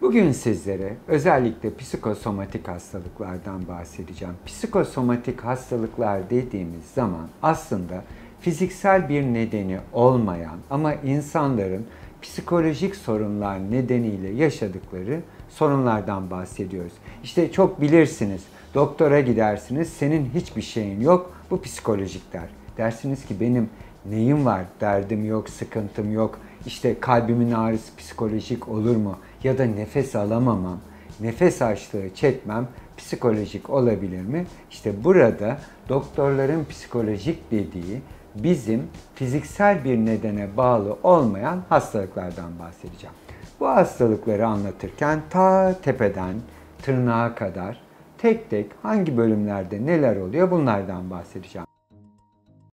Bugün sizlere özellikle psikosomatik hastalıklardan bahsedeceğim. Psikosomatik hastalıklar dediğimiz zaman aslında fiziksel bir nedeni olmayan ama insanların psikolojik sorunlar nedeniyle yaşadıkları sorunlardan bahsediyoruz. İşte çok bilirsiniz, doktora gidersiniz, senin hiçbir şeyin yok, bu psikolojik der. Dersiniz ki benim neyim var, derdim yok, sıkıntım yok, işte kalbimin ağrısı psikolojik olur mu? Ya da nefes alamamam, nefes açlığı çekmem psikolojik olabilir mi? İşte burada doktorların psikolojik dediği bizim fiziksel bir nedene bağlı olmayan hastalıklardan bahsedeceğim. Bu hastalıkları anlatırken ta tepeden tırnağa kadar tek tek hangi bölümlerde neler oluyor bunlardan bahsedeceğim.